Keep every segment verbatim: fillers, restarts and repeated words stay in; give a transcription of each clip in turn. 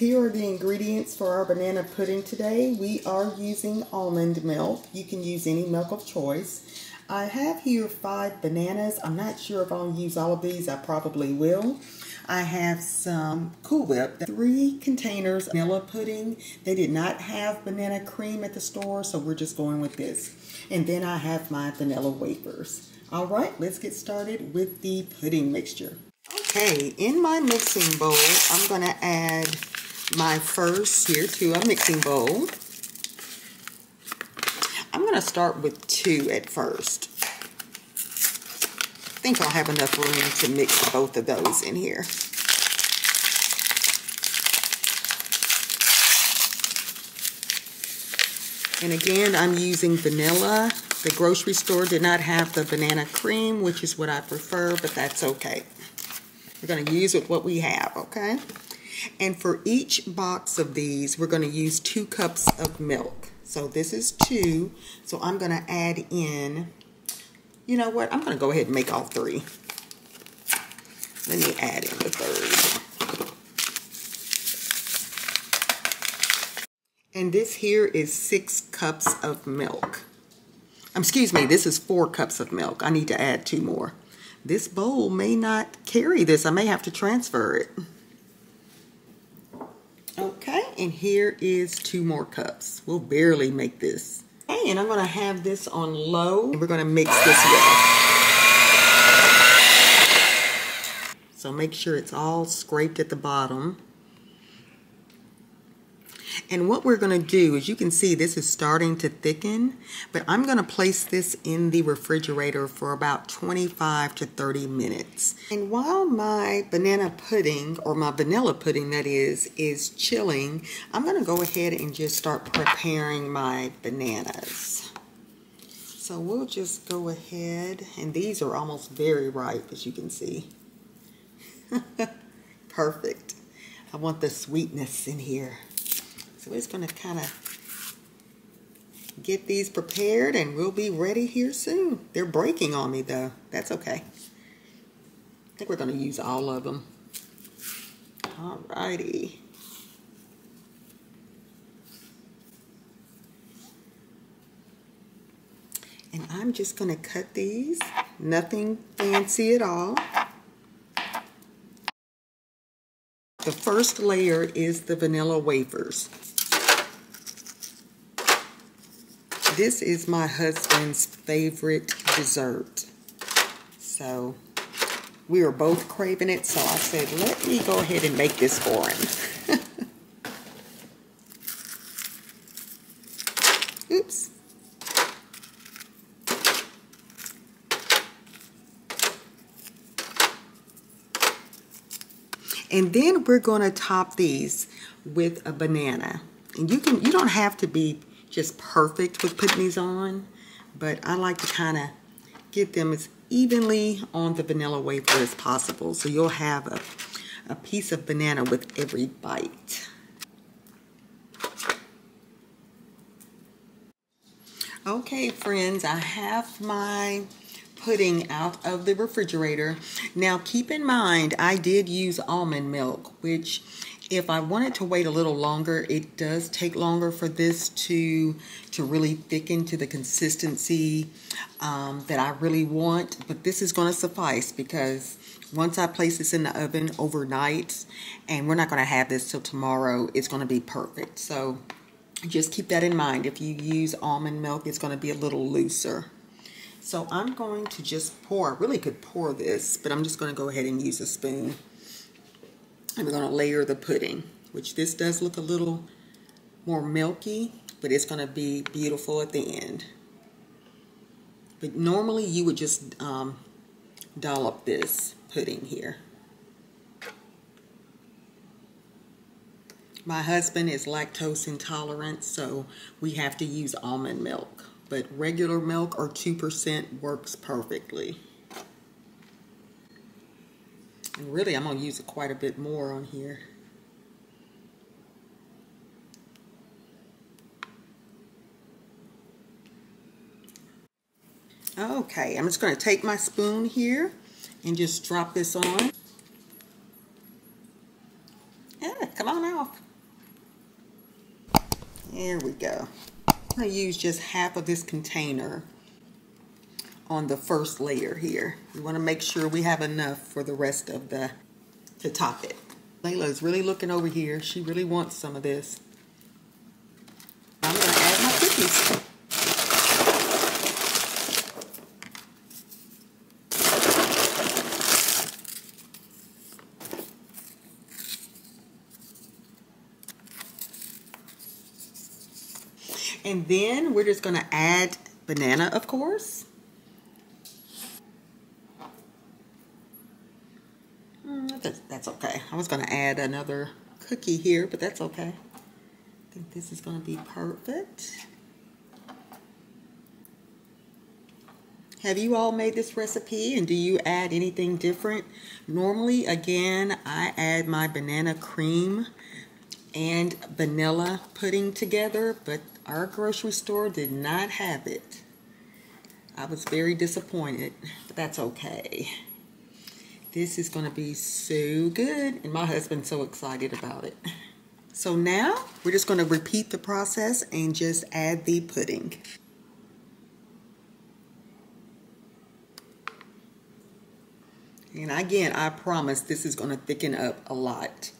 here are the ingredients for our banana pudding today. We are using almond milk. You can use any milk of choice. I have here five bananas. I'm not sure if I'll use all of these. I probably will. I have some Cool Whip, three containers of vanilla pudding. They did not have banana cream at the store, so we're just going with this. And then I have my vanilla wafers. All right, let's get started with the pudding mixture. Okay, in my mixing bowl, I'm going to add my first here to a mixing bowl. I'm going to start with two at first. I think I'll have enough room to mix both of those in here. And again, I'm using vanilla. The grocery store did not have the banana cream, which is what I prefer, but that's okay. We're going to use what we have, okay? And for each box of these, we're going to use two cups of milk. So this is two. So I'm going to add in, you know what? I'm going to go ahead and make all three. Let me add in the third. And this here is six cups of milk. Um, excuse me, this is four cups of milk. I need to add two more. This bowl may not carry this. I may have to transfer it. Okay, and here is two more cups. We'll barely make this. Okay, and I'm gonna have this on low. And we're gonna mix this well. So make sure it's all scraped at the bottom. And what we're gonna do is, you can see this is starting to thicken, but I'm gonna place this in the refrigerator for about twenty-five to thirty minutes. And while my banana pudding, or my vanilla pudding that is, is chilling, I'm gonna go ahead and just start preparing my bananas. So we'll just go ahead, and these are almost very ripe, as you can see. Perfect. I want the sweetness in here. So it's going to kind of get these prepared, and we'll be ready here soon. They're breaking on me, though. That's okay. I think we're going to use all of them. All righty. And I'm just going to cut these. Nothing fancy at all. The first layer is the vanilla wafers. This is my husband's favorite dessert. So we are both craving it, so I said, let me go ahead and make this for him. Oops. And then we're going to top these with a banana. And you can, you don't have to be just perfect with putting these on, but I like to kind of get them as evenly on the vanilla wafer as possible. So you'll have a, a piece of banana with every bite. Okay, friends, I have my pudding out of the refrigerator. Now keep in mind, I did use almond milk, which if I wanted to wait a little longer, it does take longer for this to to really thicken to the consistency um, that I really want, but this is going to suffice because once I place this in the oven overnight, and we're not going to have this till tomorrow, it's going to be perfect. So just keep that in mind. If you use almond milk, it's going to be a little looser. So I'm going to just pour, I really could pour this, but I'm just going to go ahead and use a spoon. And we're going to layer the pudding, which this does look a little more milky, but it's going to be beautiful at the end. But normally you would just um, dollop this pudding here. My husband is lactose intolerant, so we have to use almond milk. But regular milk or two percent works perfectly. And really, I'm going to use quite a bit more on here. Okay, I'm just going to take my spoon here and just drop this on. Yeah, come on off. There we go. I use just half of this container on the first layer here. We want to make sure we have enough for the rest of the to top it. Layla is really looking over here. She really wants some of this. I'm going to add my cookies. And then we're just going to add banana, of course. Mm, that's okay. I was going to add another cookie here, but that's okay. I think this is going to be perfect. Have you all made this recipe, and do you add anything different? Normally, again, I add my banana cream and vanilla pudding together, but our grocery store did not have it. I was very disappointed, but that's okay. This is going to be so good, and my husband's so excited about it. So now we're just going to repeat the process and just add the pudding. And again, I promise this is going to thicken up a lot.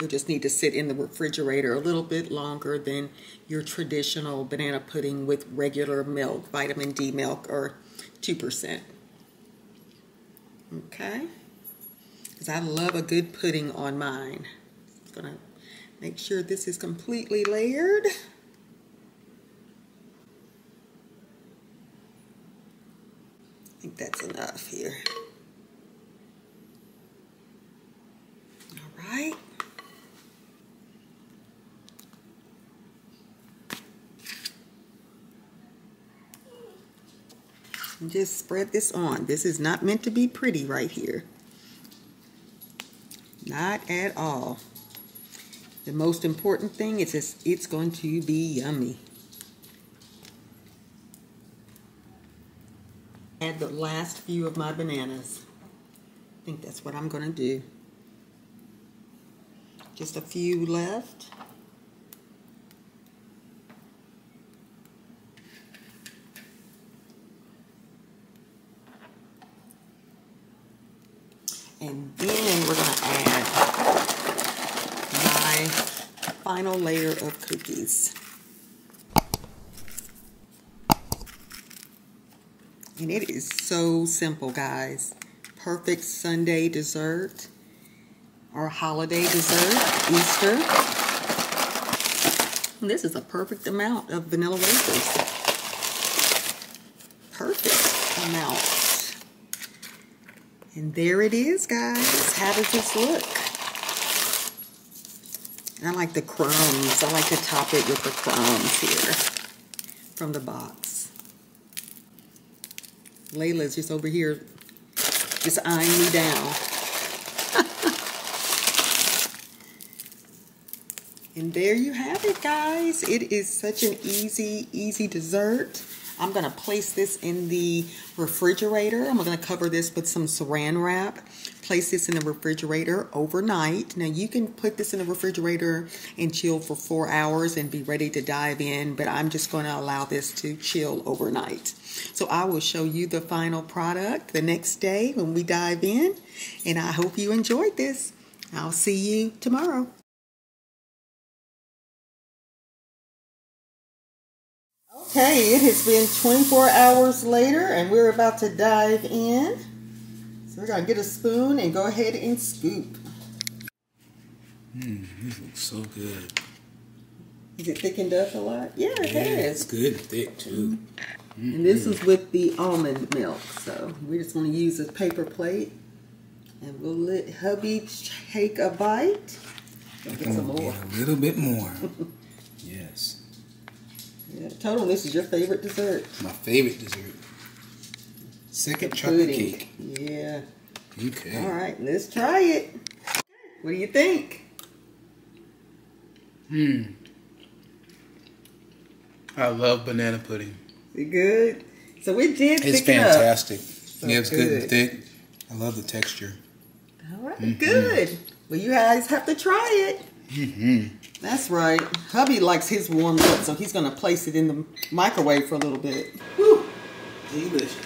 You'll just need to sit in the refrigerator a little bit longer than your traditional banana pudding with regular milk, vitamin D milk, or two percent. Okay? Because I love a good pudding on mine. Just gonna make sure this is completely layered. I think that's enough here. All right. And just spread this on. This is not meant to be pretty right here. Not at all. The most important thing is it's, it's going to be yummy. Add the last few of my bananas. I think that's what I'm going to do. Just a few left. And then we're going to add my final layer of cookies. And it is so simple, guys. Perfect Sunday dessert or holiday dessert, Easter. And this is a perfect amount of vanilla wafers. Perfect amount. And there it is, guys. How does this look? And I like the crumbs. I like to top it with the crumbs here from the box. Layla's just over here just eyeing me down. And there you have it, guys. It is such an easy, easy dessert. I'm going to place this in the refrigerator. I'm going to cover this with some saran wrap. Place this in the refrigerator overnight. Now you can put this in the refrigerator and chill for four hours and be ready to dive in, but I'm just going to allow this to chill overnight. So I will show you the final product the next day when we dive in, and I hope you enjoyed this. I'll see you tomorrow. Okay, it has been twenty-four hours later, and we're about to dive in. So we're going to get a spoon and go ahead and scoop. Mmm, this looks so good. Is it thickened up a lot? Yeah, it yeah, has. It's good and thick, too. Mm-hmm. And this is with the almond milk, so we're just going to use a paper plate. And we'll let hubby take a bite. We'll get some more. Get a little bit more. Yes. Yeah, total, this is your favorite dessert. My favorite dessert. Second chocolate cake. Yeah. Okay. All right, let's try it. What do you think? Hmm. I love banana pudding. Is it good? So we did pick it up. It's fantastic. Yeah, it's good and thick. I love the texture. All right, mm-hmm. Good. Well, you guys have to try it. Mm-hmm. That's right. Hubby likes his warmed up, so he's going to place it in the microwave for a little bit. Woo! Delicious.